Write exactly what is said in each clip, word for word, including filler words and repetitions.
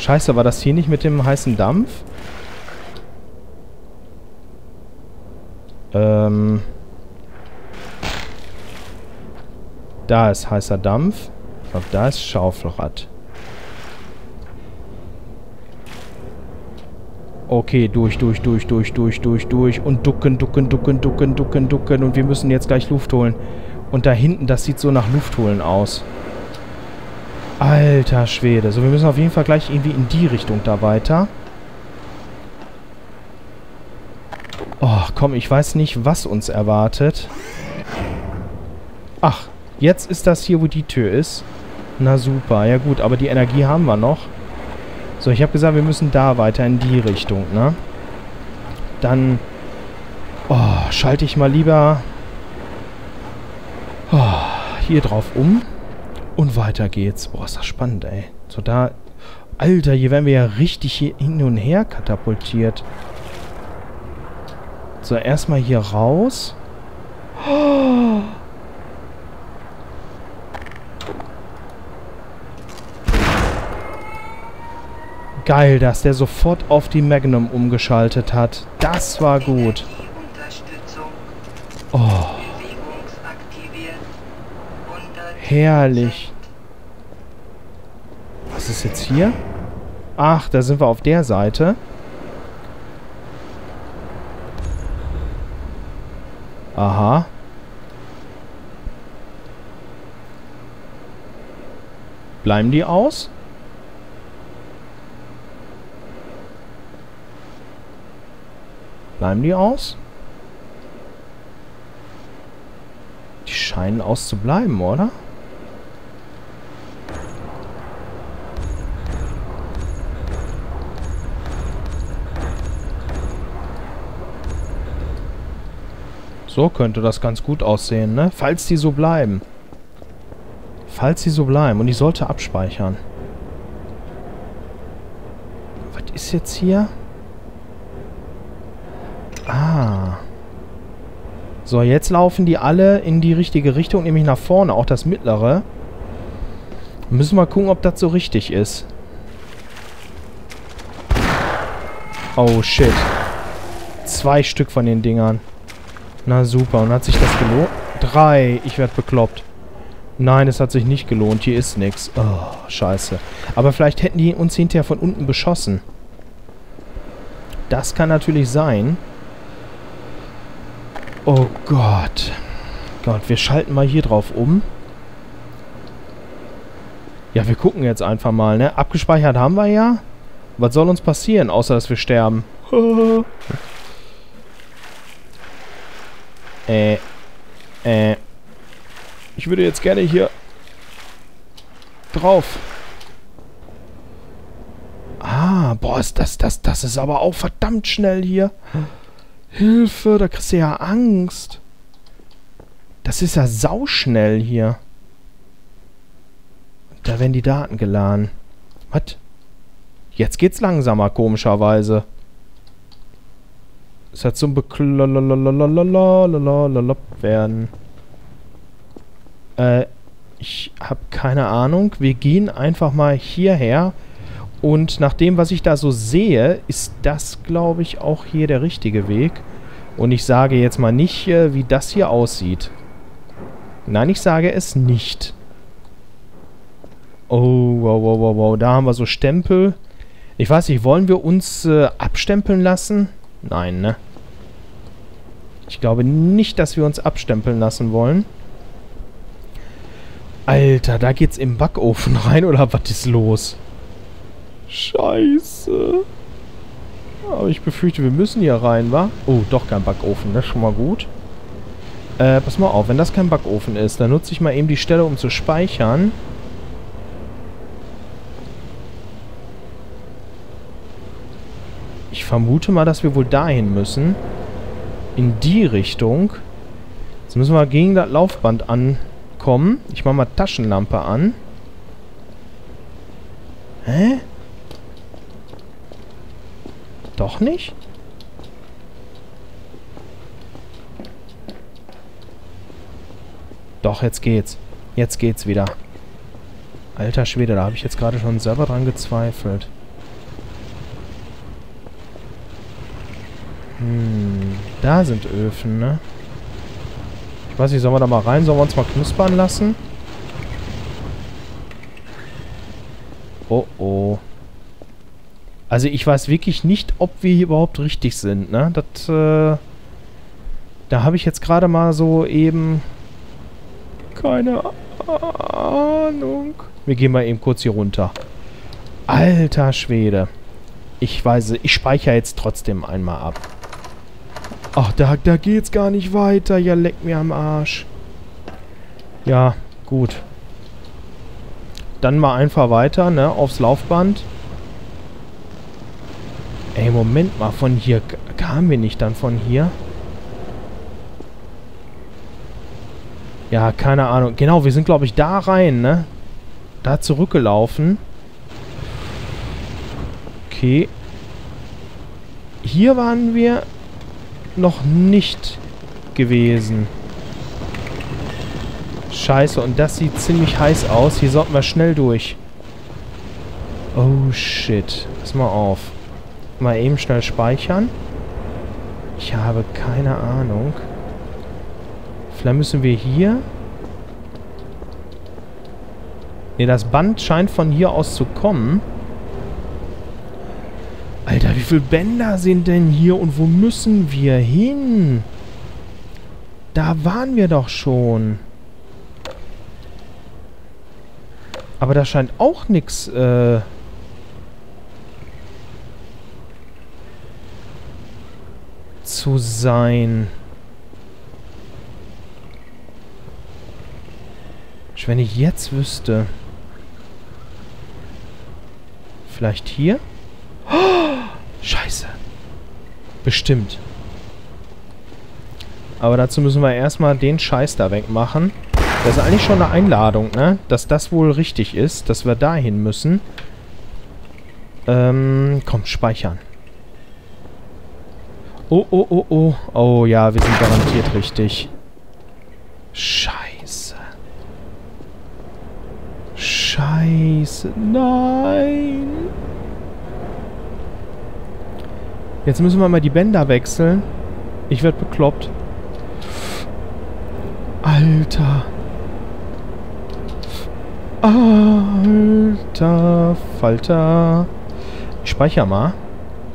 Scheiße, war das hier nicht mit dem heißen Dampf? Ähm. Da ist heißer Dampf. Ich glaube, da ist Schaufelrad. Okay, durch, durch, durch, durch, durch, durch, durch. Und ducken, ducken, ducken, ducken, ducken, ducken. Und wir müssen jetzt gleich Luft holen. Und da hinten, das sieht so nach Luft holen aus. Alter Schwede. So, wir müssen auf jeden Fall gleich irgendwie in die Richtung da weiter. Oh, komm, ich weiß nicht, was uns erwartet. Ach, jetzt ist das hier, wo die Tür ist. Na super, ja gut, aber die Energie haben wir noch. So, ich habe gesagt, wir müssen da weiter in die Richtung, ne? Dann oh, schalte ich mal lieber oh, hier drauf um. Und weiter geht's. Boah, ist das spannend, ey. So, da... Alter, hier werden wir ja richtig hier hin und her katapultiert. So, erstmal hier raus. Oh. Geil, dass der sofort auf die Magnum umgeschaltet hat. Das war gut. Oh. Herrlich. Was ist jetzt hier? Ach, da sind wir auf der Seite. Aha. Bleiben die aus? Bleiben die aus? Die scheinen auszubleiben, oder? So könnte das ganz gut aussehen, ne? Falls die so bleiben. Falls die so bleiben. Und ich sollte abspeichern. Was ist jetzt hier? Ah. So, jetzt laufen die alle in die richtige Richtung, nämlich nach vorne. Auch das mittlere. Müssen wir gucken, ob das so richtig ist. Oh, shit. Zwei Stück von den Dingern. Na super, und hat sich das gelohnt? Drei, ich werde bekloppt. Nein, es hat sich nicht gelohnt, hier ist nichts. Oh, scheiße. Aber vielleicht hätten die uns hinterher von unten beschossen. Das kann natürlich sein. Oh Gott. Gott, wir schalten mal hier drauf um. Ja, wir gucken jetzt einfach mal, ne? Abgespeichert haben wir ja. Was soll uns passieren, außer dass wir sterben? Äh, äh. Ich würde jetzt gerne hier drauf. Ah, boah, ist das, das, das ist aber auch verdammt schnell hier. Hilfe, da kriegst du ja Angst. Das ist ja sauschnell hier. Da werden die Daten geladen. Was? Jetzt geht's langsamer, komischerweise. Es hat so ein Beklopp werden. Äh, ich habe keine Ahnung. Wir gehen einfach mal hierher. Und nach dem, was ich da so sehe, ist das, glaube ich, auch hier der richtige Weg. Und ich sage jetzt mal nicht, wie das hier aussieht. Nein, ich sage es nicht. Oh, wow, wow, wow, wow. Da haben wir so Stempel. Ich weiß nicht, wollen wir uns äh, abstempeln lassen? Nein, ne? Ich glaube nicht, dass wir uns abstempeln lassen wollen. Alter, da geht's im Backofen rein, oder was ist los? Scheiße. Aber ich befürchte, wir müssen hier rein, wa? Oh, doch kein Backofen, das ist schon mal gut. Äh, pass mal auf, wenn das kein Backofen ist, dann nutze ich mal eben die Stelle, um zu speichern. Ich vermute mal, dass wir wohl dahin müssen. In die Richtung. Jetzt müssen wir gegen das Laufband ankommen. Ich mache mal Taschenlampe an. Hä? Doch nicht? Doch, jetzt geht's. Jetzt geht's wieder. Alter Schwede, da habe ich jetzt gerade schon selber dran gezweifelt. Hm, da sind Öfen, ne? Ich weiß nicht, sollen wir da mal rein? Sollen wir uns mal knuspern lassen? Oh, oh. Also ich weiß wirklich nicht, ob wir hier überhaupt richtig sind, ne? Das, äh... Da habe ich jetzt gerade mal so eben... Keine Ahnung. Wir gehen mal eben kurz hier runter. Alter Schwede. Ich weiß, ich speichere jetzt trotzdem einmal ab. Ach, da, da geht's gar nicht weiter. Ja, leck mir am Arsch. Ja, gut. Dann mal einfach weiter, ne, aufs Laufband. Ey, Moment mal, von hier kamen wir nicht dann von hier. Ja, keine Ahnung. Genau, wir sind, glaube ich, da rein, ne? Da zurückgelaufen. Okay. Hier waren wir noch nicht gewesen. Scheiße, und das sieht ziemlich heiß aus. Hier sollten wir schnell durch. Oh, shit. Pass mal auf. Mal eben schnell speichern. Ich habe keine Ahnung. Vielleicht müssen wir hier... Ne, das Band scheint von hier aus zu kommen. Alter, wie viele Bänder sind denn hier und wo müssen wir hin? Da waren wir doch schon. Aber da scheint auch nichts... Äh zu sein. Wenn ich jetzt wüsste. Vielleicht hier? Oh, scheiße. Bestimmt. Aber dazu müssen wir erstmal den Scheiß da wegmachen. Das ist eigentlich schon eine Einladung, ne? Dass das wohl richtig ist, dass wir dahin müssen. Ähm, komm, speichern. Oh, oh, oh, oh. Oh ja, wir sind garantiert richtig. Scheiße. Scheiße, nein. Jetzt müssen wir mal die Bänder wechseln. Ich werde bekloppt. Alter. Alter Falter. Ich speichere mal.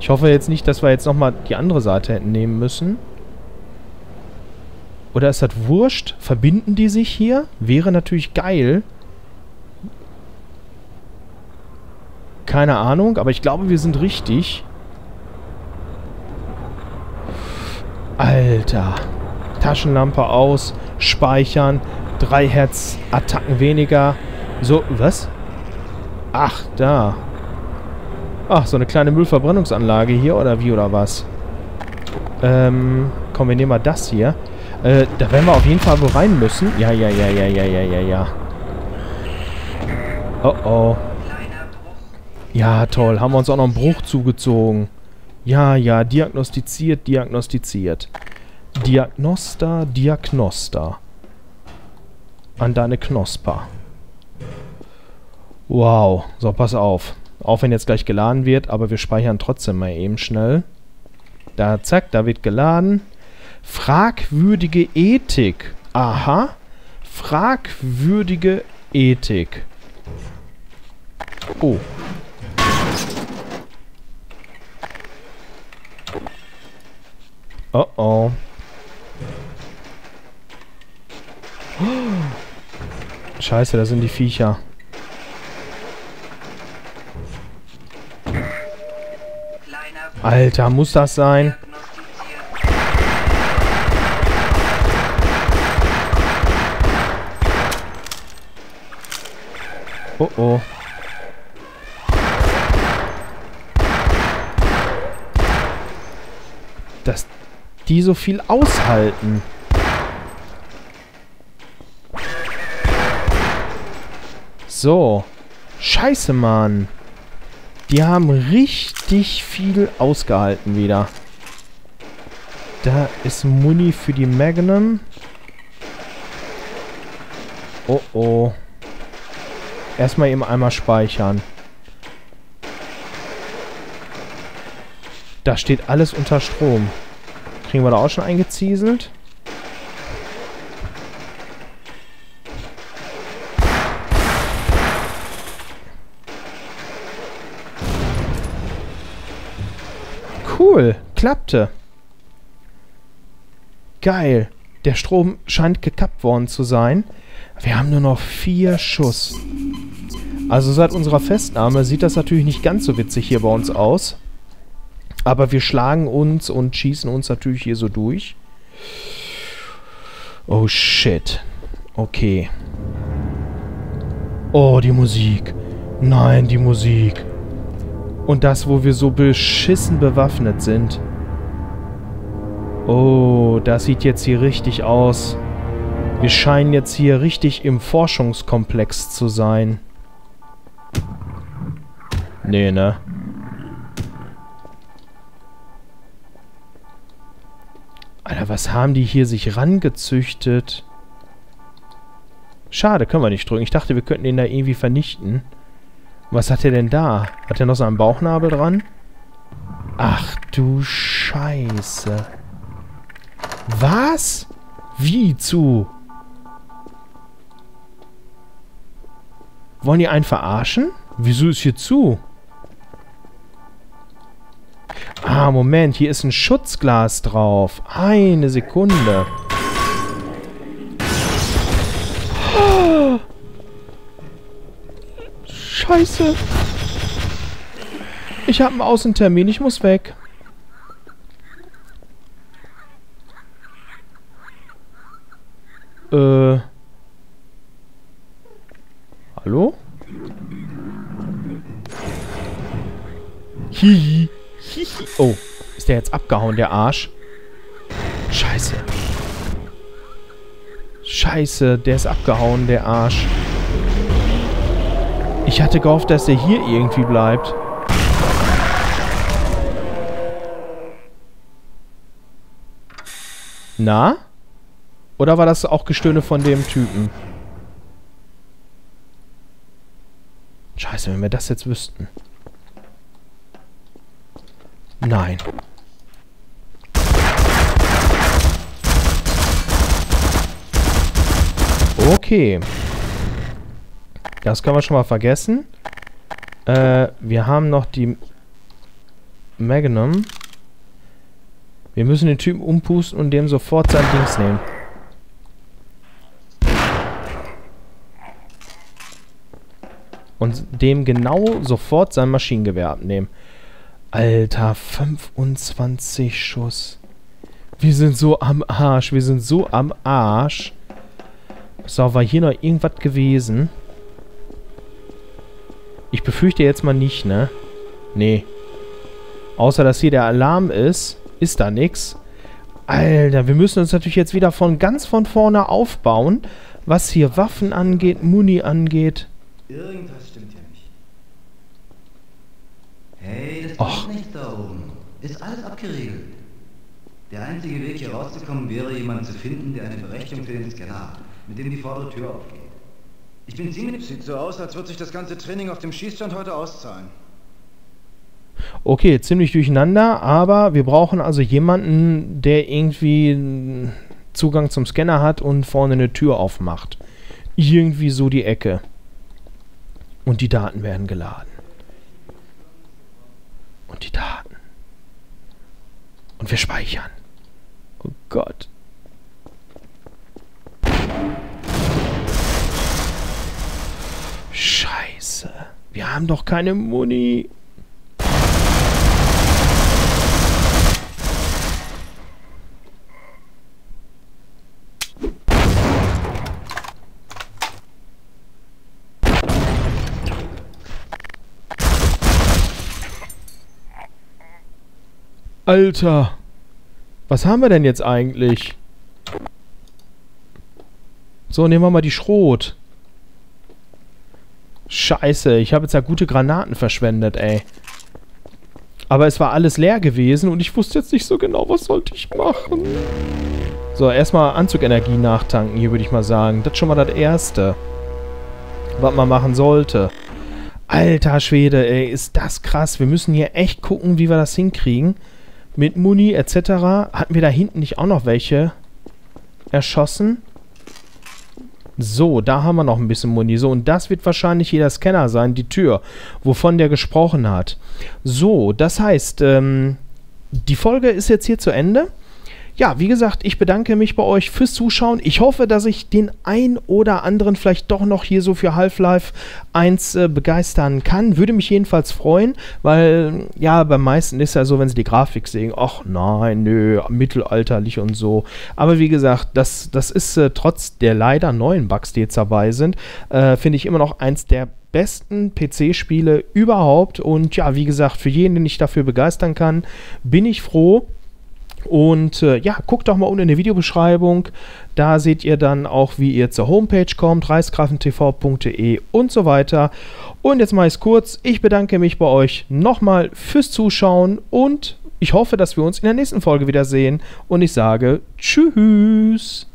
Ich hoffe jetzt nicht, dass wir jetzt nochmal die andere Seite hätten nehmen müssen. Oder ist das wurscht? Verbinden die sich hier? Wäre natürlich geil. Keine Ahnung, aber ich glaube, wir sind richtig. Alter. Taschenlampe aus. Speichern. Drei Herz-Attacken weniger. So, was? Ach, da. Ach, so eine kleine Müllverbrennungsanlage hier, oder wie, oder was? Ähm, komm, wir nehmen mal das hier. Äh, da werden wir auf jeden Fall wo rein müssen. Ja, ja, ja, ja, ja, ja, ja, ja. Oh, oh. Ja, toll. Haben wir uns auch noch einen Bruch zugezogen. Ja, ja. Diagnostiziert, diagnostiziert. Diagnosta, Diagnosta. An deine Knosper. Wow. So, pass auf. Auch wenn jetzt gleich geladen wird, aber wir speichern trotzdem mal eben schnell. Da, zack, da wird geladen. Fragwürdige Ethik. Aha. Fragwürdige Ethik. Oh. Oh oh. Scheiße, da sind die Viecher. Alter, muss das sein? Oh oh. Das... die so viel aushalten. So. Scheiße, Mann. Die haben richtig viel ausgehalten wieder. Da ist Muni für die Magnum. Oh, oh. Erstmal eben einmal speichern. Da steht alles unter Strom. kriegen wir da auch schon eingezieselt. Cool, klappte. Geil. Der Strom scheint gekappt worden zu sein. Wir haben nur noch vier Schuss. Also seit unserer Festnahme sieht das natürlich nicht ganz so witzig hier bei uns aus. Aber wir schlagen uns und schießen uns natürlich hier so durch. Oh shit. Okay. Oh, die Musik. Nein, die Musik. Und das, wo wir so beschissen bewaffnet sind. Oh, das sieht jetzt hier richtig aus. Wir scheinen jetzt hier richtig im Forschungskomplex zu sein. Nee, ne? Alter, was haben die hier sich rangezüchtet? Schade, können wir nicht drücken. Ich dachte, wir könnten den da irgendwie vernichten. Was hat er denn da? Hat er noch seinen Bauchnabel dran? Ach du Scheiße. Was? Wie zu? Wollen die einen verarschen? Wieso ist hier zu? Ah, Moment. Hier ist ein Schutzglas drauf. Eine Sekunde. Oh. Scheiße. Ich habe einen Außentermin. Ich muss weg. Äh. Hallo? Hihi. Hihi. Oh, ist der jetzt abgehauen, der Arsch? Scheiße. Scheiße, der ist abgehauen, der Arsch. Ich hatte gehofft, dass der hier irgendwie bleibt. Na? Oder war das auch Gestöhne von dem Typen? Scheiße, wenn wir das jetzt wüssten. Nein. Okay. Das können wir schon mal vergessen. Äh, wir haben noch die Magnum. Wir müssen den Typen umpusten und dem sofort sein Dings nehmen. Und dem genau sofort sein Maschinengewehr abnehmen. Alter, fünfundzwanzig Schuss. Wir sind so am Arsch. Wir sind so am Arsch. So, war hier noch irgendwas gewesen? Ich befürchte jetzt mal nicht, ne? Nee. Außer, dass hier der Alarm ist, ist da nichts. Alter, wir müssen uns natürlich jetzt wieder von ganz von vorne aufbauen. Was hier Waffen angeht, Muni angeht. Irgendwas stimmt hier nicht. Hey, das Och. Geht nicht da oben. Ist alles abgeriegelt. Der einzige Weg hier rauszukommen wäre, jemanden zu finden, der eine Berechtigung für den Scanner hat, mit dem die vordere Tür aufgeht. Ich bin ziemlich... Sieht so aus, als würde sich das ganze Training auf dem Schießstand heute auszahlen. Okay, ziemlich durcheinander, aber wir brauchen also jemanden, der irgendwie Zugang zum Scanner hat und vorne eine Tür aufmacht. Irgendwie so die Ecke. Und die Daten werden geladen. Und die Daten. Und wir speichern. Oh Gott. Scheiße. Wir haben doch keine Muni. Alter, was haben wir denn jetzt eigentlich? So, nehmen wir mal die Schrot. Scheiße, ich habe jetzt ja gute Granaten verschwendet, ey. Aber es war alles leer gewesen und ich wusste jetzt nicht so genau, was sollte ich machen. So, erstmal Anzugenergie nachtanken, hier würde ich mal sagen. Das ist schon mal das Erste, was man machen sollte. Alter Schwede, ey, ist das krass. Wir müssen hier echt gucken, wie wir das hinkriegen. mit Muni et cetera. Hatten wir da hinten nicht auch noch welche erschossen? So, da haben wir noch ein bisschen Muni. So, und das wird wahrscheinlich jeder Scanner sein, die Tür, wovon der gesprochen hat. So, das heißt, ähm, die Folge ist jetzt hier zu Ende. Ja, wie gesagt, ich bedanke mich bei euch fürs Zuschauen. Ich hoffe, dass ich den ein oder anderen vielleicht doch noch hier so für Half-Life eins äh, begeistern kann. Würde mich jedenfalls freuen, weil, ja, beim meisten ist ja so, wenn sie die Grafik sehen, ach nein, nö, mittelalterlich und so. Aber wie gesagt, das, das ist äh, trotz der leider neuen Bugs, die jetzt dabei sind, äh, finde ich immer noch eins der besten P C-Spiele überhaupt. Und ja, wie gesagt, für jeden, den ich dafür begeistern kann, bin ich froh. Und äh, ja, guckt doch mal unten in der Videobeschreibung. Da seht ihr dann auch, wie ihr zur Homepage kommt, reichsgrafentv punkt de und so weiter. Und jetzt mache ich es kurz. Ich bedanke mich bei euch nochmal fürs Zuschauen und ich hoffe, dass wir uns in der nächsten Folge wiedersehen. Und ich sage Tschüss!